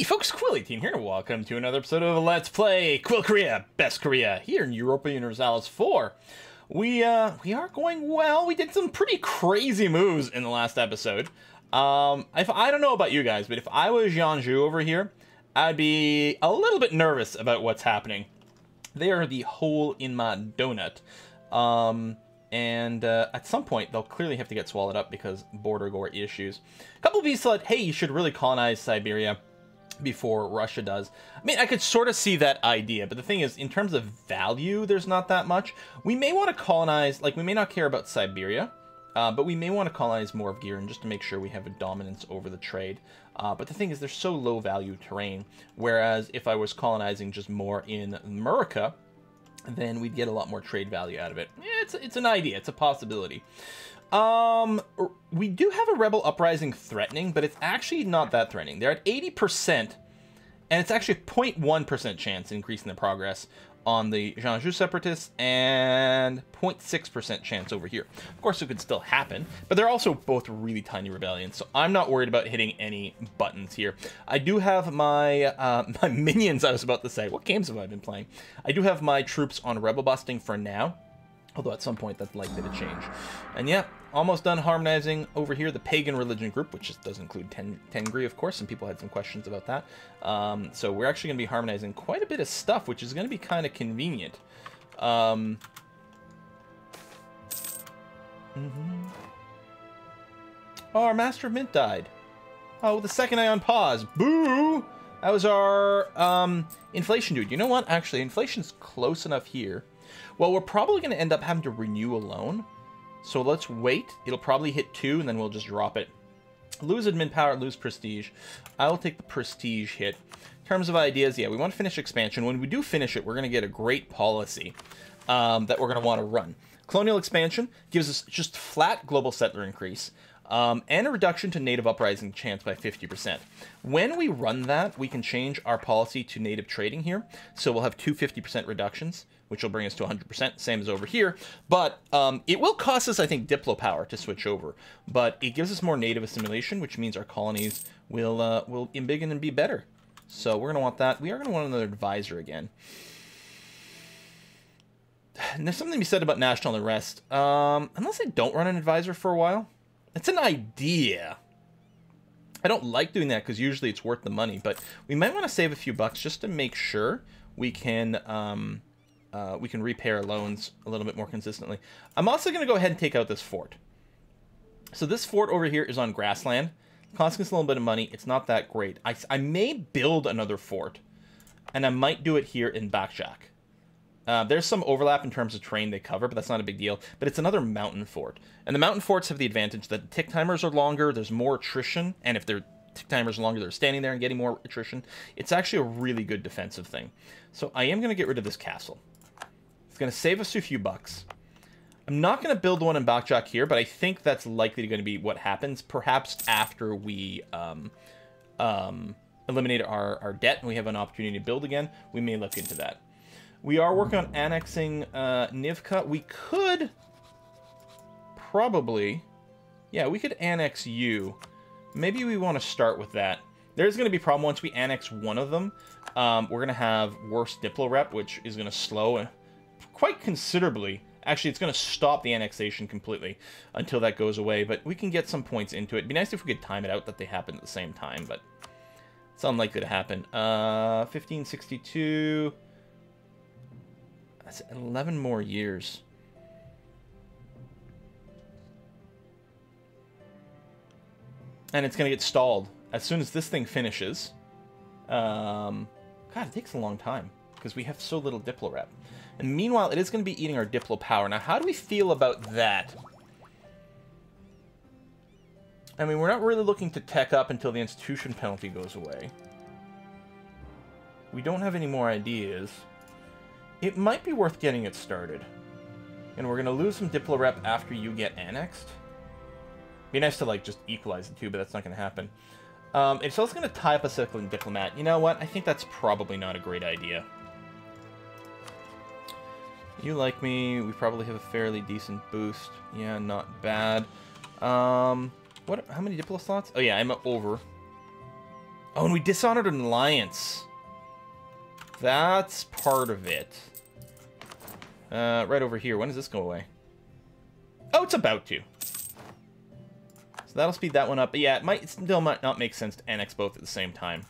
Hey folks, Quilly Team here, and welcome to another episode of Let's Play Quill Korea, Best Korea, here in Europa Universalis IV. We are going well. We did some pretty crazy moves in the last episode. If I don't know about you guys, but if I was Yanju over here, I'd be a little bit nervous about what's happening. They are the hole in my donut. At some point, they'll clearly have to get swallowed up because border gore issues. A couple of people said, hey, you should really colonize Siberia before Russia does. I mean, I could sort of see that idea, but the thing is, in terms of value, there's not that much. We may want to colonize, like, we may not care about Siberia, but we may want to colonize more of Giran just to make sure we have a dominance over the trade. But the thing is, there's so low value terrain, whereas if I was colonizing just more in America, then we'd get a lot more trade value out of it. Yeah, it's an idea, it's a possibility. We do have a rebel uprising threatening, but it's actually not that threatening. They're at 80%, and it's actually a 0.1% chance increasing the progress on the Jeanju Separatists and 0.6% chance over here. Of course, it could still happen, but they're also both really tiny rebellions, so I'm not worried about hitting any buttons here. I do have my my minions, I was about to say. What games have I been playing? I do have my troops on rebel busting for now, although at some point that's likely to change. And yeah, almost done harmonizing over here, the pagan religion group, which just does include Tengri, of course. Some people had some questions about that. So we're actually going to be harmonizing quite a bit of stuff, which is going to be kind of convenient. Oh, our Master of Mint died. Oh, the second I unpause. Boo! That was our inflation dude. You know what? Actually, inflation's close enough here. Well, we're probably going to end up having to renew a loan. So let's wait. It'll probably hit 2, and then we'll just drop it. Lose admin power, lose prestige. I'll take the prestige hit. In terms of ideas, yeah, we want to finish expansion. When we do finish it, we're going to get a great policy that we're going to want to run. Colonial expansion gives us just flat global settler increase and a reduction to native uprising chance by 50%. When we run that, we can change our policy to native trading here. So we'll have 250% reductions, which will bring us to 100%, same as over here. But it will cost us, I think, Diplo power to switch over. But it gives us more native assimilation, which means our colonies will embiggen and be better. So we're going to want that. We are going to want another advisor again. And there's something to be said about national unrest. Unless I don't run an advisor for a while. It's an idea. I don't like doing that because usually it's worth the money. But we might want to save a few bucks just to make sure we can repair loans a little bit more consistently. I'm also going to go ahead and take out this fort. So this fort over here is on grassland. It costs us a little bit of money. It's not that great. I may build another fort, and I might do it here in Baekjak. There's some overlap in terms of terrain they cover, but that's not a big deal. But it's another mountain fort. And the mountain forts have the advantage that tick timers are longer, there's more attrition, and if they're tick timers longer, they're standing there and getting more attrition. It's actually a really good defensive thing. So I am going to get rid of this castle. Going to save us a few bucks. I'm not going to build one in Baekjak here, but I think that's likely going to be what happens, perhaps after we eliminate our debt and we have an opportunity to build again. We may look into that. We are working on annexing Nivka. We could probably, yeah, we could annex you. Maybe we want to start with that. There's going to be a problem once we annex one of them. We're going to have worse Diplo rep, which is going to slow quite considerably. Actually, it's going to stop the annexation completely until that goes away, but we can get some points into it. It'd be nice if we could time it out that they happen at the same time, but it's unlikely to happen. 1562. That's 11 more years. And it's going to get stalled as soon as this thing finishes. God, it takes a long time because we have so little Diplo rep. And meanwhile, it is going to be eating our Diplo power. Now, how do we feel about that? I mean, we're not really looking to tech up until the institution penalty goes away. We don't have any more ideas. It might be worth getting it started. And we're going to lose some Diplo rep after you get annexed. Be nice to, like, just equalize the two, but that's not going to happen. It's also going to tie up a circle in Diplomat. You know what? I think that's probably not a great idea. You like me, we probably have a fairly decent boost. Yeah, not bad. How many Diplo slots? Oh yeah, I'm over. Oh, and we dishonored an alliance. That's part of it. Right over here. When does this go away? Oh, it's about to. So that'll speed that one up. But yeah, it still might not make sense to annex both at the same time.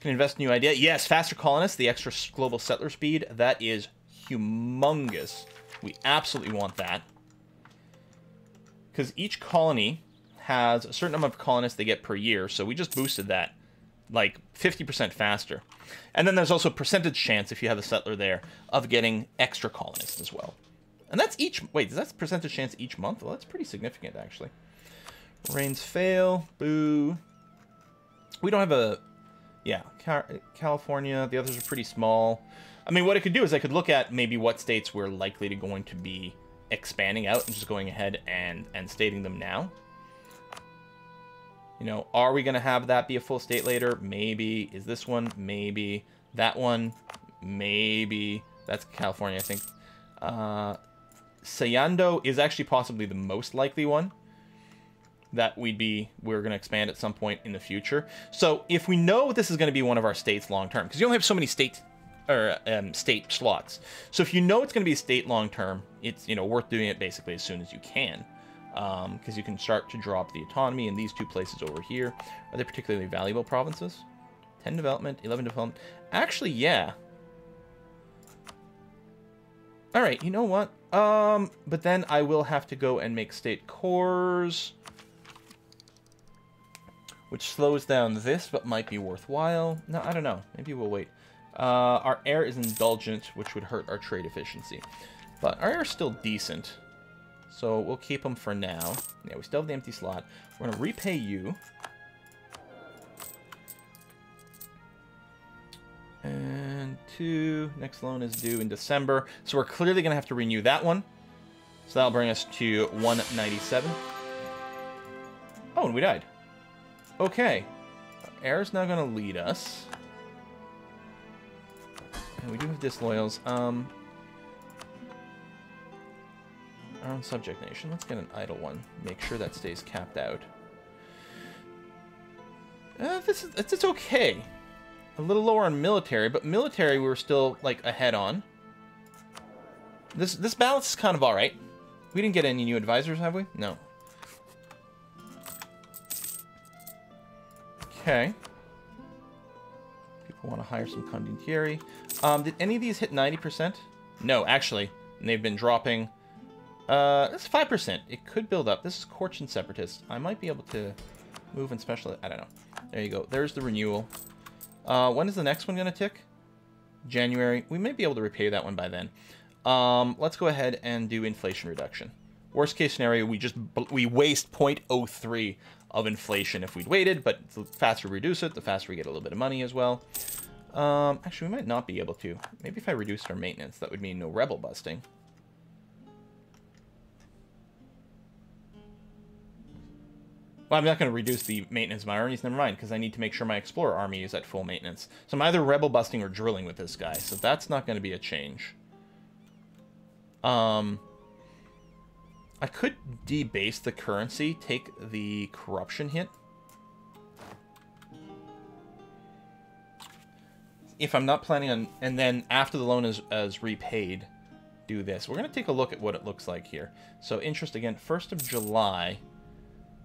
Can invest in new idea. Yes, faster colonists, the extra global settler speed. That is humongous. We absolutely want that. Because each colony has a certain number of colonists they get per year. So we just boosted that like 50% faster. And then there's also a percentage chance, if you have a settler there, of getting extra colonists as well. And that's each... Wait, is that percentage chance each month? Well, that's pretty significant, actually. Rains fail. Boo. We don't have a... Yeah, California. The others are pretty small. I mean, what I could do is I could look at maybe what states we're likely to going to be expanding out and just going ahead and stating them now. You know, are we going to have that be a full state later? Maybe. Is this one? Maybe. That one? Maybe. That's California, I think. Sayando is actually possibly the most likely one that we're going to expand at some point in the future. So if we know this is going to be one of our states long term, because you only have so many states or state slots. So if you know it's going to be a state long term, it's, you know, worth doing it basically as soon as you can, because you can start to drop the autonomy in these two places over here. Are they particularly valuable provinces? 10 development, 11 development. Actually, yeah. All right, you know what? But then I will have to go and make state cores, which slows down this, but might be worthwhile. No, I don't know. Maybe we'll wait. Our air is indulgent, which would hurt our trade efficiency. But our air is still decent, so we'll keep them for now. Yeah, we still have the empty slot. We're going to repay you. And two. Next loan is due in December, so we're clearly going to have to renew that one. So that'll bring us to 197. Oh, and we died. Okay, air's now going to lead us. And we do have disloyals. Our own subject nation. Let's get an idle one. Make sure that stays capped out. It's okay. A little lower on military, but military we were still like ahead on. This balance is kind of all right. We didn't get any new advisors, have we? No. Okay. People want to hire some condottieri. Did any of these hit 90%? No, actually. And they've been dropping. That's 5%. It could build up. This is Korchin Separatists. I might be able to move and special. I don't know. There you go. There's the renewal. When is the next one going to tick? January. We may be able to repay that one by then. Let's go ahead and do inflation reduction. Worst case scenario, we waste 0.03 of inflation if we'd waited, but the faster we reduce it, the faster we get a little bit of money as well. Actually, we might not be able to. Maybe if I reduced our maintenance, that would mean no rebel busting. Well, I'm not going to reduce the maintenance of my armies, never mind, because I need to make sure my explorer army is at full maintenance. So I'm either rebel busting or drilling with this guy, so that's not going to be a change. I could debase the currency, take the corruption hit. If I'm not planning on... And then after the loan is repaid, do this. We're going to take a look at what it looks like here. So interest again, 1st of July.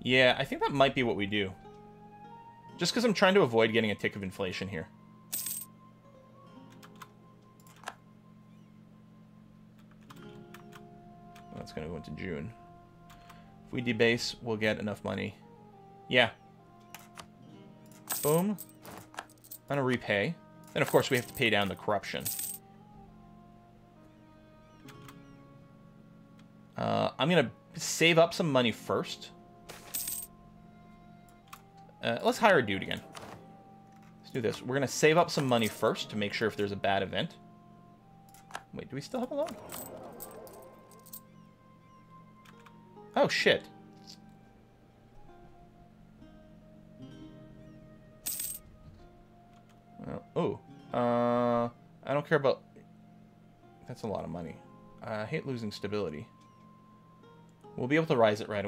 Yeah, I think that might be what we do. Just because I'm trying to avoid getting a tick of inflation here. That's going to go into June. If we debase, we'll get enough money. Yeah. Boom. I'm going to repay. Then, of course, we have to pay down the corruption. I'm going to save up some money first. Let's hire a dude again. Let's do this. We're going to save up some money first to make sure if there's a bad event. Wait, do we still have a loan? Oh, shit. Well, oh. I don't care about... That's a lot of money. I hate losing stability. We'll be able to raise it right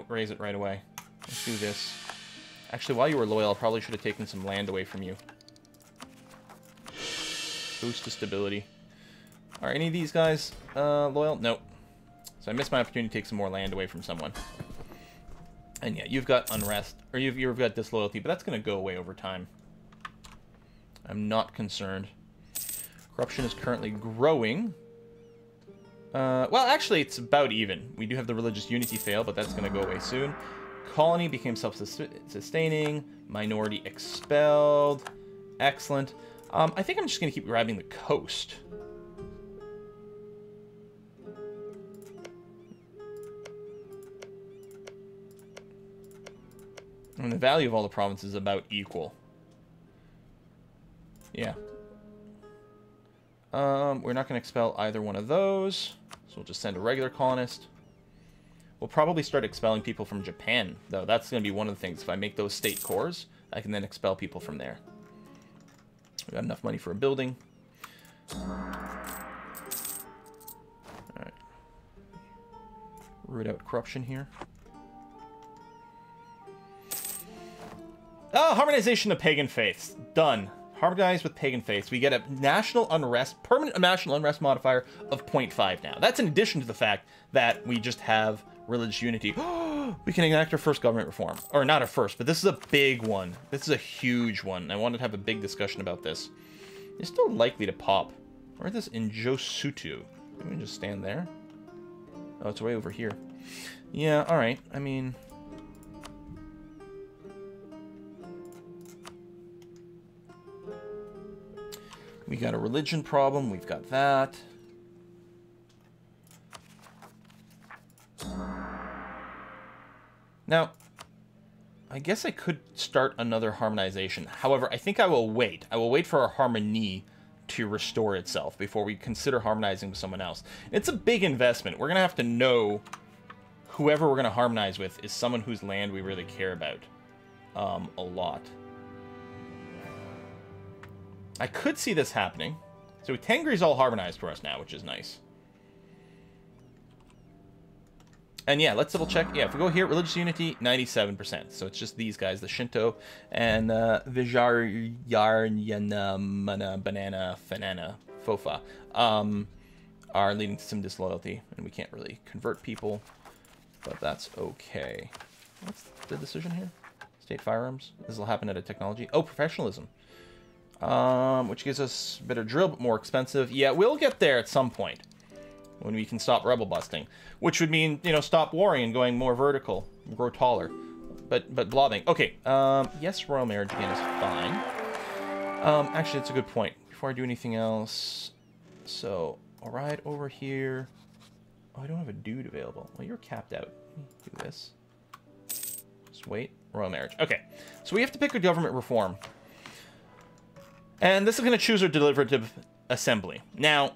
away. Let's do this. Actually, while you were loyal, I probably should have taken some land away from you. Boost to stability. Are any of these guys loyal? Nope. So I missed my opportunity to take some more land away from someone. And yeah, you've got unrest, or you've got disloyalty, but that's going to go away over time. I'm not concerned. Corruption is currently growing. Well, actually, it's about even. We do have the religious unity fail, but that's going to go away soon. Colony became self-sustaining. Minority expelled. Excellent. I think I'm just going to keep grabbing the coast. I mean, the value of all the provinces is about equal. Yeah. We're not going to expel either one of those. So we'll just send a regular colonist. We'll probably start expelling people from Japan, though. That's going to be one of the things. If I make those state cores, I can then expel people from there. We got enough money for a building. All right. Root out corruption here. Oh, harmonization of pagan faiths. Done. Harmonized with pagan faiths. We get a national unrest, permanent national unrest modifier of 0.5 now. That's in addition to the fact that we just have religious unity. We can enact our first government reform. Or not our first, but this is a big one. This is a huge one. I wanted to have a big discussion about this. It's still likely to pop. Where is this Injosutu? Let me just stand there. Oh, it's way over here. Yeah, all right. I mean... we got a religion problem. We've got that. Now, I guess I could start another harmonization. However, I think I will wait. I will wait for our harmony to restore itself before we consider harmonizing with someone else. It's a big investment. We're going to have to know whoever we're going to harmonize with is someone whose land we really care about a lot. I could see this happening. So Tengri's all harmonized for us now, which is nice. And yeah, let's double check. Yeah, if we go here, religious unity, 97%. So it's just these guys, the Shinto and Vijayanamana Banana Fanana Fofa are leading to some disloyalty, and we can't really convert people, but that's okay. What's the decision here? State Firearms. This will happen at a technology. Oh, professionalism. Which gives us better drill, but more expensive. Yeah, we'll get there at some point when we can stop rebel busting, which would mean, you know, stop warring and going more vertical, grow taller, but blobbing. Okay, yes, royal marriage again is fine. Actually, that's a good point. Before I do anything else, so I'll ride over here. Oh, I don't have a dude available. Well, you're capped out. Let me do this. Just wait, royal marriage. Okay, so we have to pick a government reform. And this is going to choose our deliberative assembly. Now,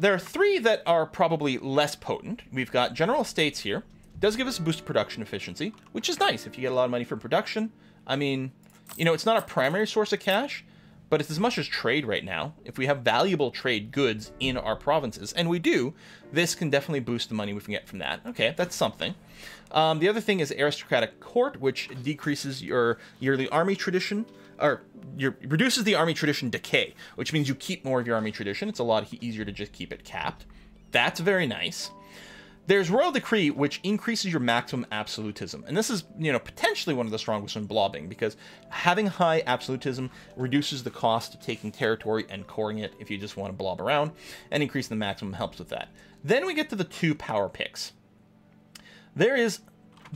there are three that are probably less potent. We've got General Estates here. It does give us a boost to production efficiency, which is nice if you get a lot of money for production. I mean, you know, it's not a primary source of cash, but it's as much as trade right now. If we have valuable trade goods in our provinces, and we do, this can definitely boost the money we can get from that. Okay, that's something. The other thing is Aristocratic Court, which decreases your yearly army tradition, or reduces the army tradition decay, which means you keep more of your army tradition. It's a lot easier to just keep it capped. That's very nice. There's Royal Decree, which increases your maximum absolutism. And this is, you know, potentially one of the strongest in blobbing, because having high absolutism reduces the cost of taking territory and coring it if you just want to blob around, and increasing the maximum helps with that. Then we get to the two power picks. There is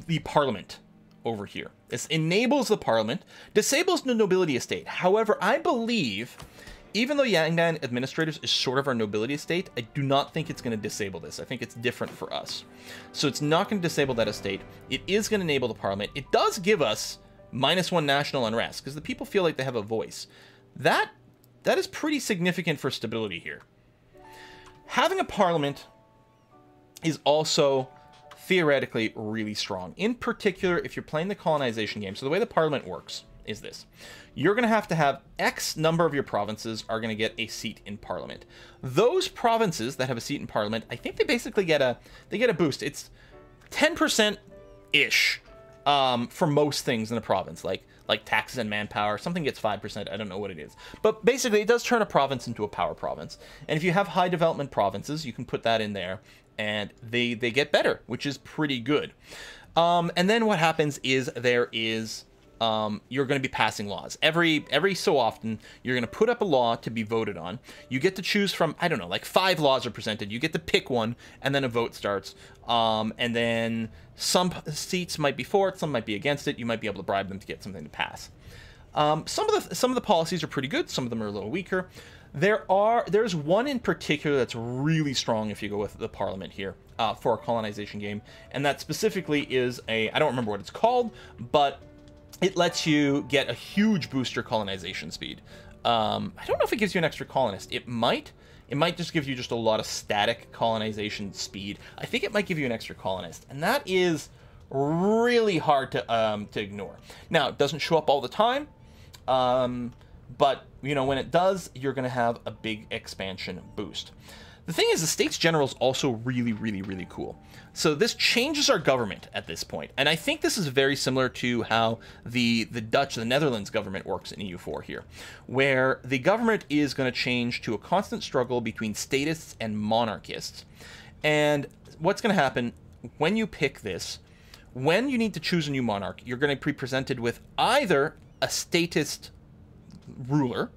the Parliament over here. This enables the Parliament, disables the nobility estate. However, I believe, even though Yangban administrators is sort of our nobility estate, I do not think it's going to disable this. I think it's different for us. So it's not going to disable that estate. It is going to enable the Parliament. It does give us -1 national unrest because the people feel like they have a voice. That is pretty significant for stability here. Having a Parliament is also theoretically really strong, in particular if you're playing the colonization game. So the way the Parliament works is this: you're going to have X number of your provinces are going to get a seat in Parliament. Those provinces that have a seat in Parliament, I think they basically get a boost. It's 10% ish for most things in a province, like like taxes and manpower. Something gets 5%. I don't know what it is. But basically, it does turn a province into a power province. And if you have high development provinces, you can put that in there. And they get better, which is pretty good. And then what happens is there is... you're going to be passing laws every so often. You're going to put up a law to be voted on. You get to choose from, I don't know, like 5 laws are presented. You get to pick one, and then a vote starts. And then some seats might be for it, some might be against it. You might be able to bribe them to get something to pass. Some of the policies are pretty good. Some of them are a little weaker. There's one in particular that's really strong if you go with the Parliament here for a colonization game, and that specifically is a, I don't remember what it's called, but it lets you get a huge boost to your colonization speed. I don't know if it gives you an extra colonist. It might. It might just give you just a lot of static colonization speed. I think it might give you an extra colonist. And that is really hard to ignore. Now, it doesn't show up all the time. But, you know, when it does, you're going to have a big expansion boost. The thing is, the States General is also really, really, really cool. So this changes our government at this point. And I think this is very similar to how the Dutch, the Netherlands government works in EU4 here, where the government is going to change to a constant struggle between statists and monarchists. And what's going to happen when you pick this, when you need to choose a new monarch, you're going to be presented with either a statist ruler,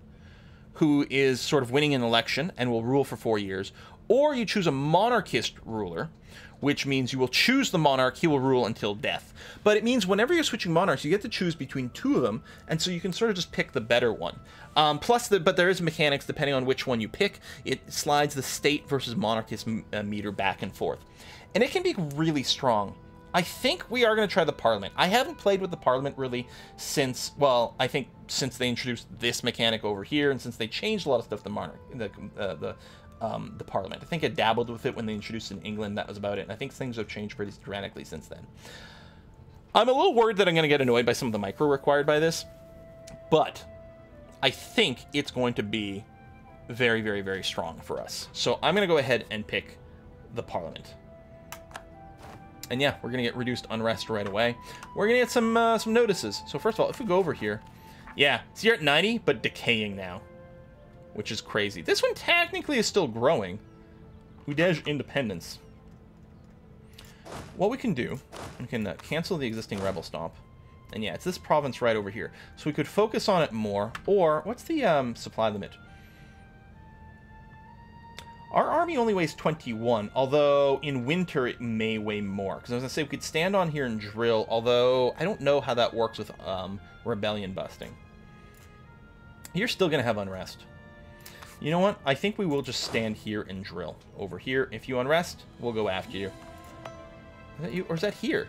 who is sort of winning an election and will rule for 4 years, or you choose a monarchist ruler, which means you will choose the monarch, he will rule until death. But it means whenever you're switching monarchs, you get to choose between 2 of them, and so you can sort of just pick the better one. But there is mechanics, depending on which one you pick, it slides the state versus monarchist meter back and forth. And it can be really strong. I think we are going to try the Parliament. I haven't played with the Parliament really since, well, I think since they introduced this mechanic over here, and since they changed a lot of stuff to the Parliament. I think I dabbled with it when they introduced it in England. That was about it. And I think things have changed pretty dramatically since then. I'm a little worried that I'm going to get annoyed by some of the micro required by this, but I think it's going to be very, very, very strong for us. So I'm going to go ahead and pick the Parliament. And yeah, we're going to get reduced unrest right away. We're going to get some notices. So first of all, if we go over here, yeah, so you're at 90, but decaying now, which is crazy. This one technically is still growing. Udej independence. What we can do, we can cancel the existing rebel stomp. And yeah, it's this province right over here. So we could focus on it more, or what's the supply limit? Our army only weighs 21, although in winter it may weigh more. Because I was going to say we could stand on here and drill, although I don't know how that works with rebellion busting. You're still going to have unrest. You know what? I think we will just stand here and drill over here. If you unrest, we'll go after you. Is that you? Or is that here?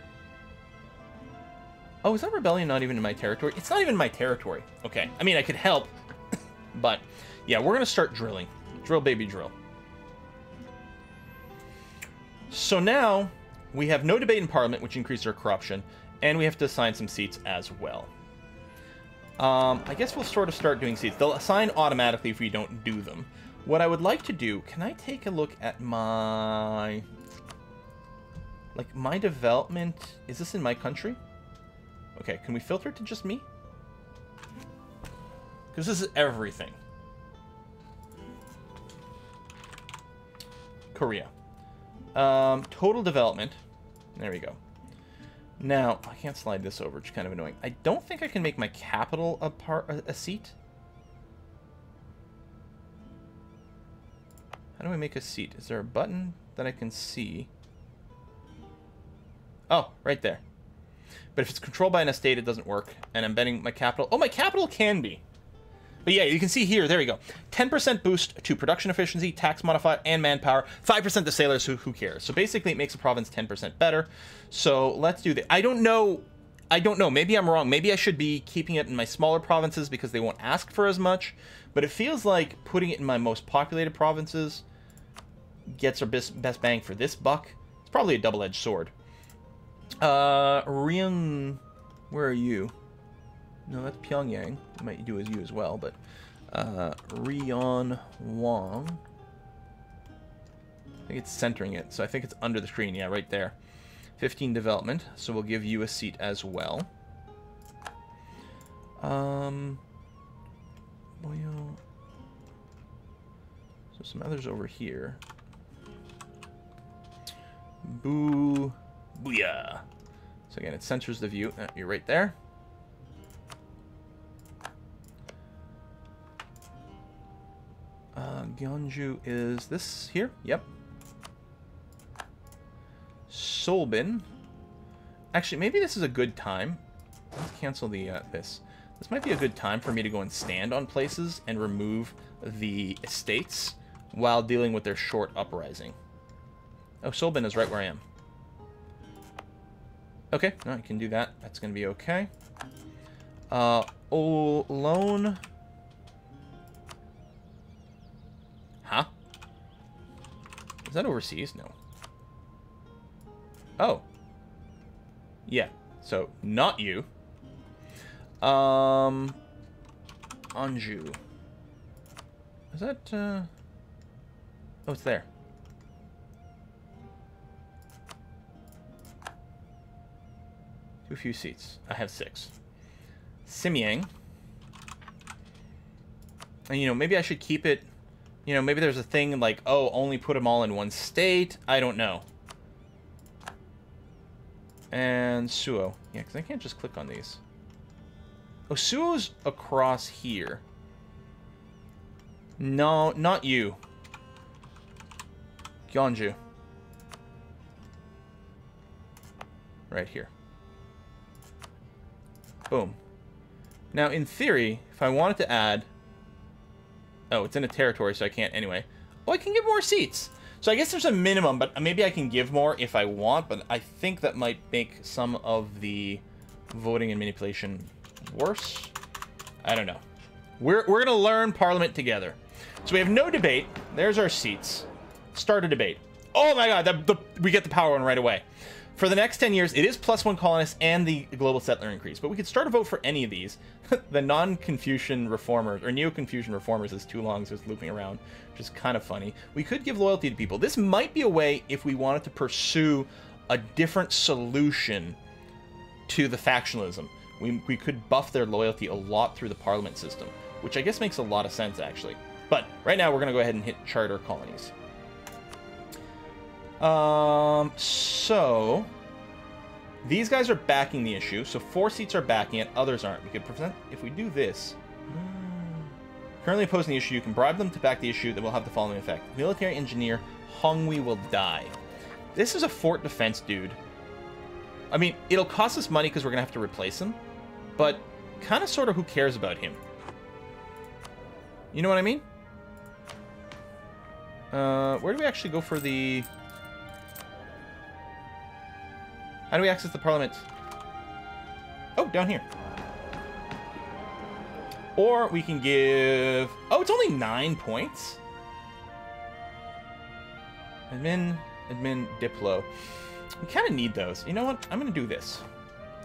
Oh, is that rebellion not even in my territory? It's not even my territory. Okay. I mean, I could help, but yeah, we're going to start drilling. Drill, baby, drill. So now, we have no debate in Parliament, which increased our corruption, and we have to assign some seats as well. I guess we'll sort of start doing seats. They'll assign automatically if we don't do them. What I would like to do, can I take a look at my... like, my development? Is this in my country? Okay, can we filter it to just me? Because this is everything. Korea. Total development. There we go. Now, I can't slide this over, which is kind of annoying. I don't think I can make my capital a seat. How do I make a seat? Is there a button that I can see? Oh, right there. But if it's controlled by an estate, it doesn't work. And I'm betting my capital... oh, my capital can be. But yeah, you can see here, there we go. 10% boost to production efficiency, tax modifier, and manpower. 5% to sailors, who cares? So basically, it makes the province 10% better. So let's do that. I don't know. Maybe I'm wrong. Maybe I should be keeping it in my smaller provinces because they won't ask for as much. But it feels like putting it in my most populated provinces gets our best bang for this buck. It's probably a double-edged sword. Rian, where are you? No, that's Pyongyang. It might do as you as well, but Rion Wang. I think it's centering it, so I think it's under the screen. Yeah, right there. 15 development, so we'll give you a seat as well. Well, so some others over here. Booyah. So again, it centers the view. You're right there. Yanju is this here? Yep. Solbin. Actually, maybe this is a good time. Let's cancel the this. This might be a good time for me to go and stand on places and remove the estates while dealing with their short uprising. Oh, Solbin is right where I am. Okay, no, I can do that. That's going to be okay. Olone. Huh? Is that overseas? No. Oh. Yeah. So, not you. Anju. Is that, oh, it's there. Too few seats. I have 6. Simyang. And, you know, maybe I should keep it... You know, maybe there's a thing like, oh, only put them all in one state. I don't know. And Suo. Yeah, because I can't just click on these. Oh, Suo's across here. No, not you. Gyeonju. Right here. Boom. Now, in theory, if I wanted to add... Oh, it's in a territory, so I can't anyway. Oh, I can give more seats. So I guess there's a minimum, but maybe I can give more if I want, but I think that might make some of the voting and manipulation worse. I don't know. We're going to learn Parliament together. So we have no debate. There's our seats. Start a debate. Oh my God, we get the power one right away. For the next 10 years, it is +1 colonists and the global settler increase, but we could start a vote for any of these. The non-Confucian reformers, or neo-Confucian reformers is too long, so it's looping around, which is kind of funny. We could give loyalty to people. This might be a way, if we wanted to pursue a different solution to the factionalism. We could buff their loyalty a lot through the parliament system, which I guess makes a lot of sense, actually. But right now, we're going to go ahead and hit Charter Colonies. So these guys are backing the issue. So 4 seats are backing it. Others aren't. We could prevent if we do this. Currently opposing the issue. You can bribe them to back the issue. That will have the following effect. Military engineer Hongwei will die. This is a fort defense dude. I mean, it'll cost us money because we're going to have to replace him, but kind of sort of who cares about him? You know what I mean? Where do we actually go for the... How do we access the Parliament? Oh, down here. Or we can give... Oh, it's only 9 points. Admin, Diplo. We kind of need those. You know what? I'm going to do this.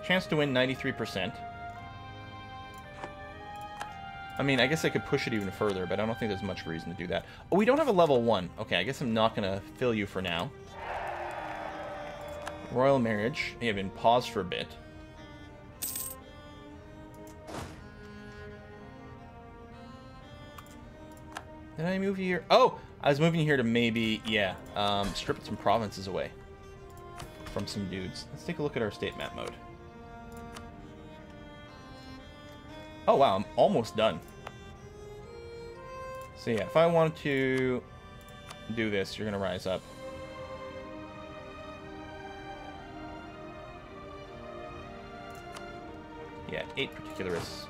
Chance to win, 93%. I mean, I guess I could push it even further, but I don't think there's much reason to do that. Oh, we don't have a level 1. Okay, I guess I'm not going to fill you for now. Royal marriage. May have been paused for a bit. Did I move here? Oh, I was moving here to maybe, yeah, strip some provinces away from some dudes. Let's take a look at our state map mode. Oh, wow, I'm almost done. So, yeah, if I wanted to do this, you're going to rise up. Yeah, 8 particularists.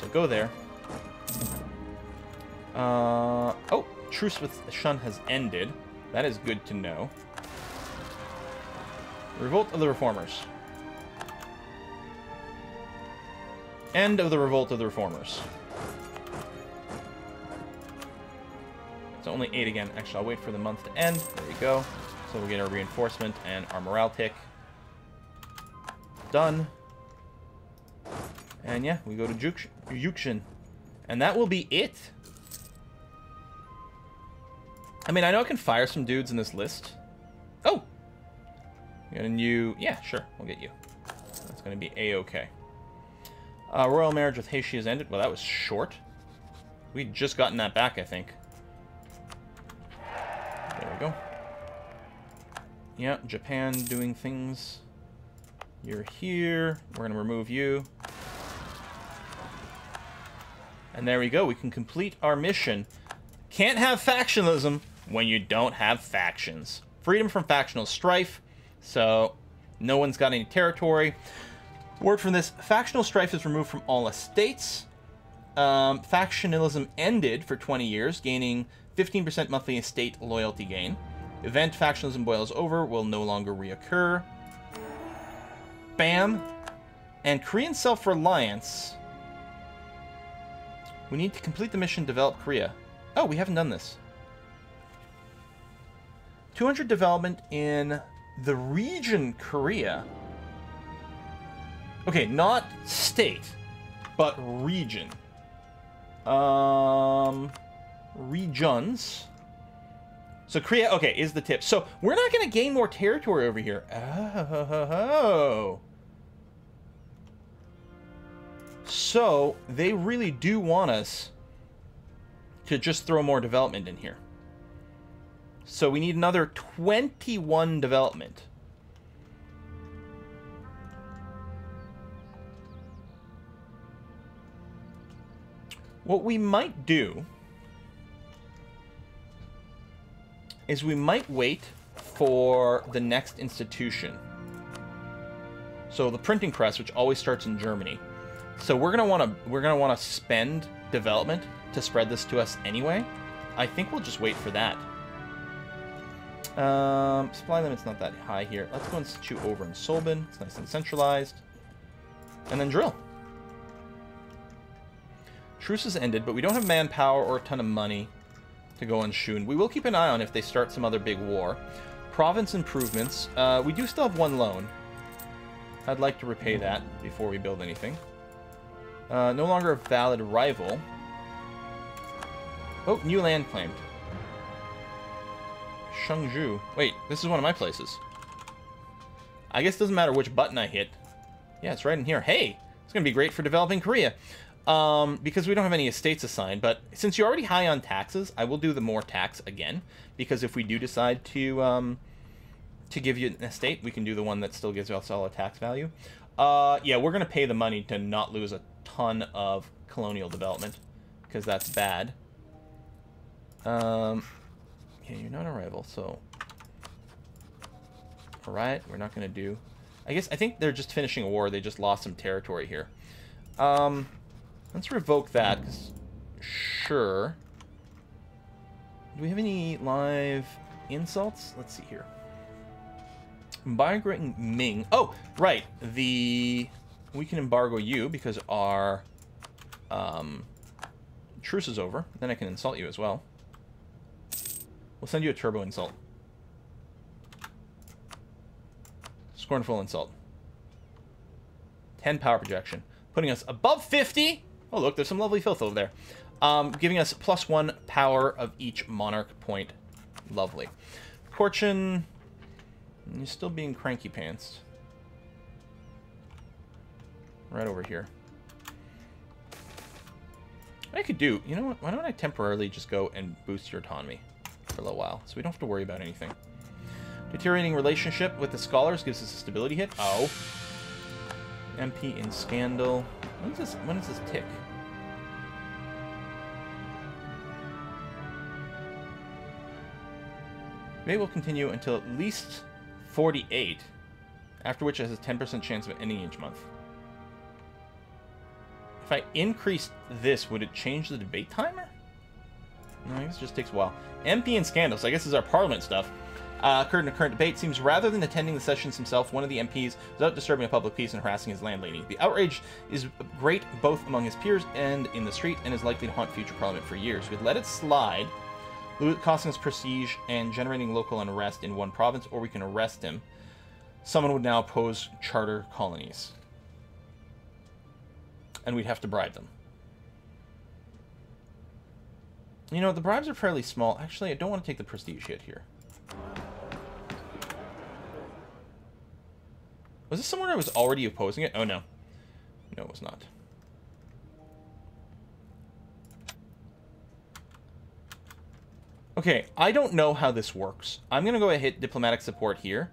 So go there. Oh, truce with Shun has ended. That is good to know. Revolt of the Reformers. End of the Revolt of the Reformers. It's only 8 again. Actually, I'll wait for the month to end. There you go. So we'll get our reinforcement and our morale tick. Done. And yeah, we go to Yukshin. And that will be it. I mean, I know I can fire some dudes in this list. Oh! Got a new... Yeah, sure. We'll get you. That's going to be A-okay. Royal marriage with Heishi has ended. Well, that was short. We'd just gotten that back, I think. There we go. Yeah, Japan doing things. You're here. We're going to remove you. And there we go. We can complete our mission. Can't have factionalism when you don't have factions. Freedom from factional strife. So no one's got any territory. Word from this, factional strife is removed from all estates. Factionalism ended for 20 years, gaining 15% monthly estate loyalty gain. Event factionalism boils over, will no longer reoccur. Bam. And Korean self-reliance. We need to complete the mission, develop Korea. Oh, we haven't done this. 200 development in the region Korea. Okay, not state, but region. Regions. So Korea, okay, is the tip. So we're not going to gain more territory over here. Oh. So they really do want us to just throw more development in here. So we need another 21 development. What we might do is we might wait for the next institution. So the printing press, which always starts in Germany. So we're gonna wanna spend development to spread this to us anyway. I think we'll just wait for that. Supply limit's not that high here. Let's go and sit you over in Solbin. It's nice and centralized. And then drill. Truce has ended, but we don't have manpower or a ton of money to go on Shun. We will keep an eye on if they start some other big war. Province improvements. We do still have one loan. I'd like to repay that before we build anything. No longer a valid rival. Oh, new land claimed. Shangju. Wait, this is one of my places. I guess it doesn't matter which button I hit. Yeah, it's right in here. Hey, it's going to be great for developing Korea. Because we don't have any estates assigned, but since you're already high on taxes, I will do the more tax again, because if we do decide to give you an estate, we can do the one that still gives us all a tax value. Yeah, we're going to pay the money to not lose a ton of colonial development, because that's bad. Okay, you're not a rival, so... Alright, we're not going to do... I think they're just finishing a war, they just lost some territory here. Let's revoke that, because, sure. Do we have any live insults? Let's see here. Embargoing Ming. Oh, right. We can embargo you, because our truce is over. Then I can insult you as well. We'll send you a turbo insult. Scornful insult. 10 power projection. Putting us above 50. Oh, look, there's some lovely filth over there. Giving us +1 power of each monarch point. Lovely. Korchin, you're still being cranky pants. Right over here. What I could do, you know what? Why don't I temporarily just go and boost your autonomy for a little while, so we don't have to worry about anything. Deteriorating relationship with the scholars gives us a stability hit. Oh. MP in scandal. When does this tick? Maybe we'll continue until at least 48, after which it has a 10% chance of ending each month. If I increase this, would it change the debate timer? No, I guess it just takes a while. MP in scandal, so I guess this is our parliament stuff. Occurred in a current debate. Seems rather than attending the sessions himself, one of the MPs was out disturbing a public peace and harassing his landlady. The outrage is great both among his peers and in the street, and is likely to haunt future parliament for years. We'd let it slide, costing us prestige and generating local unrest in one province, or we can arrest him. Someone would now oppose charter colonies. And we'd have to bribe them. You know, the bribes are fairly small. Actually, I don't want to take the prestige hit here. Was this someone who was already opposing it? Oh, no. No, it was not. Okay, I don't know how this works. I'm going to go ahead and hit diplomatic support here.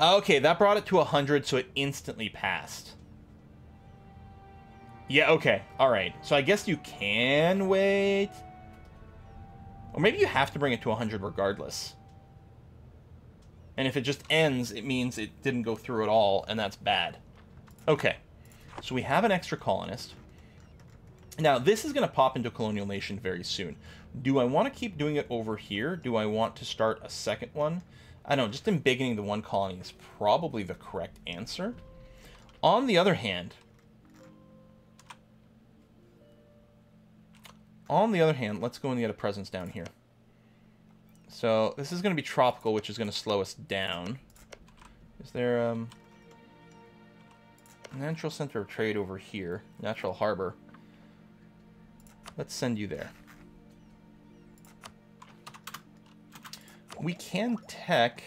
Okay, that brought it to 100, so it instantly passed. Yeah, okay. All right. So I guess you can wait. Or maybe you have to bring it to 100 regardless. And if it just ends, it means it didn't go through at all, and that's bad. Okay. So we have an extra colonist. Now, this is going to pop into a colonial nation very soon. Do I want to keep doing it over here? Do I want to start a second one? I don't know, just embiggening the one colony is probably the correct answer. On the other hand... let's go and get a presence down here. So, this is going to be tropical, which is going to slow us down. Is there a natural center of trade over here? Natural harbor. Let's send you there. We can tech...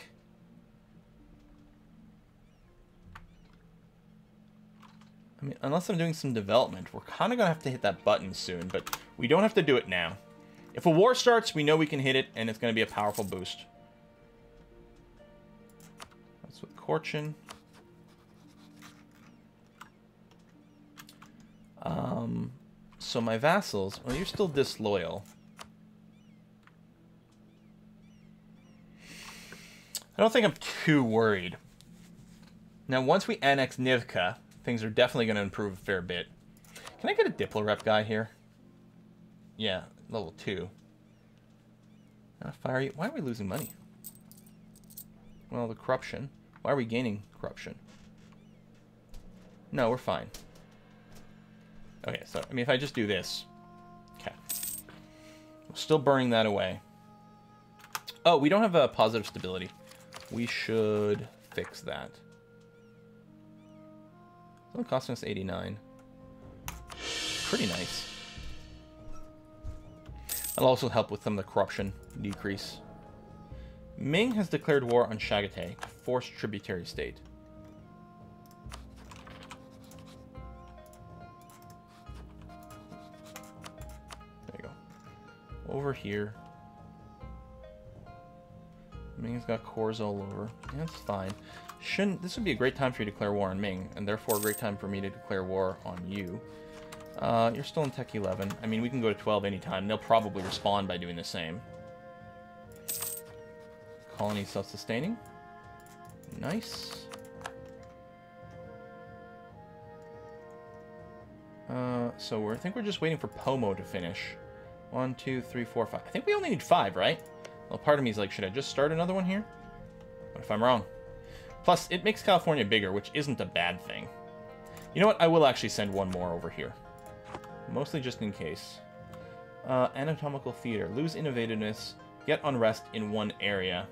I mean, unless I'm doing some development, we're kind of going to have to hit that button soon, but we don't have to do it now. If a war starts, we know we can hit it, and it's going to be a powerful boost. That's with Korchin. So my vassals... Well, you're still disloyal. I don't think I'm too worried. Now, once we annex Nivka, things are definitely going to improve a fair bit. Can I get a Diplo Rep guy here? Yeah, level 2. I'm gonna fire you. Why are we losing money? Well, the corruption. Why are we gaining corruption? No, we're fine. Okay, so, I mean, if I just do this. Okay. We're still burning that away. Oh, we don't have a positive stability. We should fix that. It's only costing us 89. Pretty nice. That'll also help with some of the corruption decrease. Ming has declared war on Shagate, a forced tributary state. There you go. Over here. Ming's got cores all over. Yeah, that's fine. Shouldn't this would be a great time for you to declare war on Ming, and therefore a great time for me to declare war on you. You're still in Tech 11. I mean, we can go to 12 anytime. They'll probably respond by doing the same. Colony self-sustaining. Nice. So I think we're just waiting for Pomo to finish. 1, 2, 3, 4, 5. I think we only need 5, right? Well, part of me is like, should I just start another one here? What if I'm wrong? Plus, it makes California bigger, which isn't a bad thing. You know what? I will actually send one more over here. Mostly just in case. Anatomical theater. Lose innovativeness, get unrest in one area.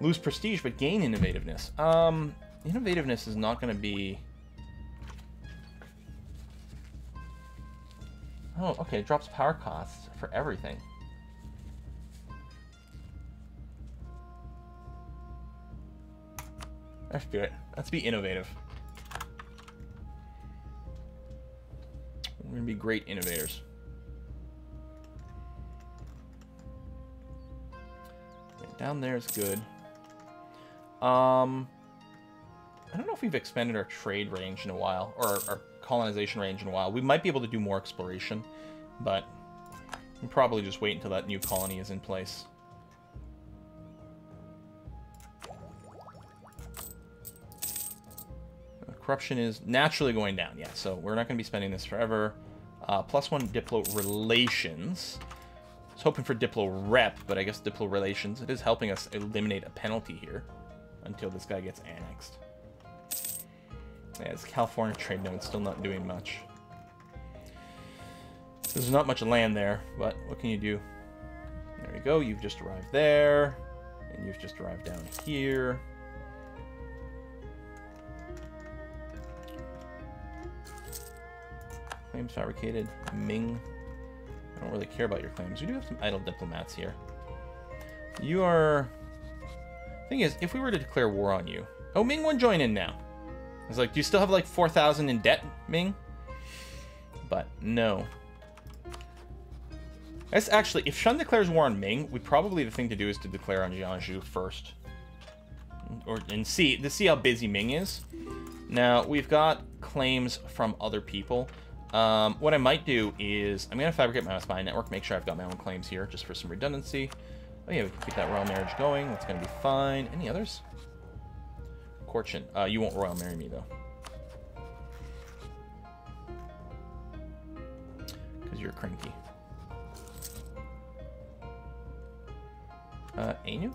Lose prestige, but gain innovativeness. Innovativeness is not going to be... Oh, okay. It drops power costs for everything. Let's do it. Let's be innovative. We're going to be great innovators. Okay, down there is good. I don't know if we've expanded our trade range in a while, or our colonization range in a while. We might be able to do more exploration, but we'll probably just wait until that new colony is in place. Corruption is naturally going down, yeah, so we're not going to be spending this forever. +1 Diplo Relations. I was hoping for Diplo Rep, but I guess Diplo Relations. It is helping us eliminate a penalty here until this guy gets annexed. Yeah, this California trade node's still not doing much. There's not much land there, but what can you do? There you go, you've just arrived there, and you've just arrived down here. Claims fabricated. Ming. I don't really care about your claims. We do have some idle diplomats here. You are... Thing is, if we were to declare war on you... Oh, Ming won't join in now. I was like, do you still have like 4,000 in debt, Ming? But no. That's actually, if Shun declares war on Ming, the thing to do is to declare on Jeanju first. And see how busy Ming is. Now, we've got claims from other people. What I might do is, I'm going to fabricate my spy network, make sure I've got my own claims here, just for some redundancy. Oh yeah, we can keep that royal marriage going, that's going to be fine. Any others? Korchin. You won't royal marry me, though. Because you're cranky. Ainu?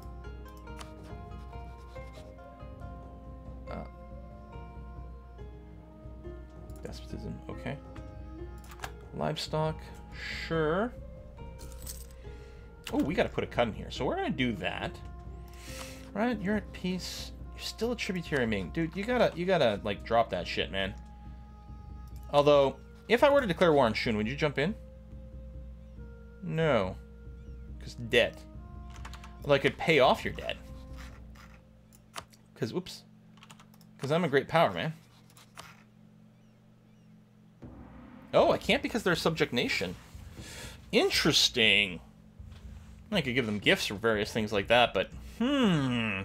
Despotism, okay. Livestock, sure. Oh, we gotta put a cut in here, so we're gonna do that. Right, you're at peace. You're still a tributary of Ming. Dude, you gotta like drop that shit, man. Although, if I were to declare war on Shun, would you jump in? No. Because debt. Although I could pay off your debt. Because, oops. Because I'm a great power, man. Oh, I can't because they're a subject nation. Interesting. I could give them gifts or various things like that, but... Yeah,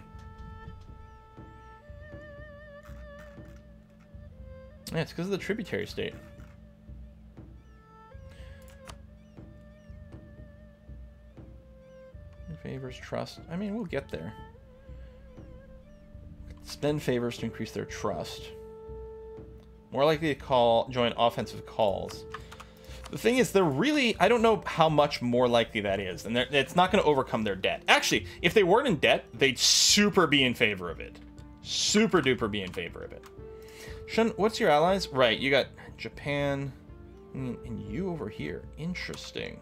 it's because of the tributary state. Favors, trust. I mean, we'll get there. Spend favors to increase their trust. More likely to join offensive calls. The thing is, they're really... I don't know how much more likely that is. And it's not going to overcome their debt. Actually, if they weren't in debt, they'd super be in favor of it. Super duper be in favor of it. Shun, what's your allies? Right, you got Japan and you over here. Interesting.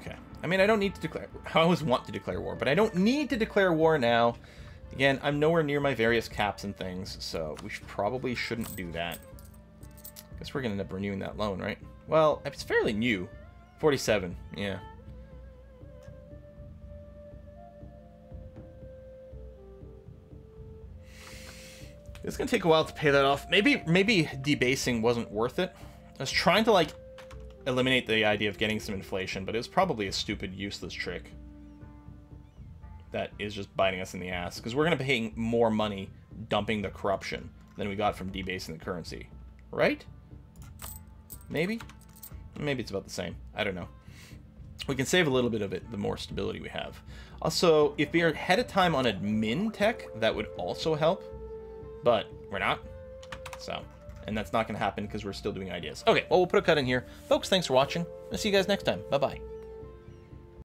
Okay. I mean, I don't need to declare... I always want to declare war, but I don't need to declare war now. Again, I'm nowhere near my various caps and things, so we probably shouldn't do that. I guess we're going to end up renewing that loan, right? Well, it's fairly new. 47, yeah. It's going to take a while to pay that off. Maybe debasing wasn't worth it. I was trying to, like... eliminate the idea of getting some inflation, but it was probably a stupid, useless trick that is just biting us in the ass, because we're going to be paying more money dumping the corruption than we got from debasing the currency, right? Maybe it's about the same. I don't know. We can save a little bit of it the more stability we have. Also, if we are ahead of time on admin tech, that would also help, but we're not, so... And that's not going to happen because we're still doing ideas. Okay, well, we'll put a cut in here. Folks, thanks for watching. I'll see you guys next time. Bye-bye.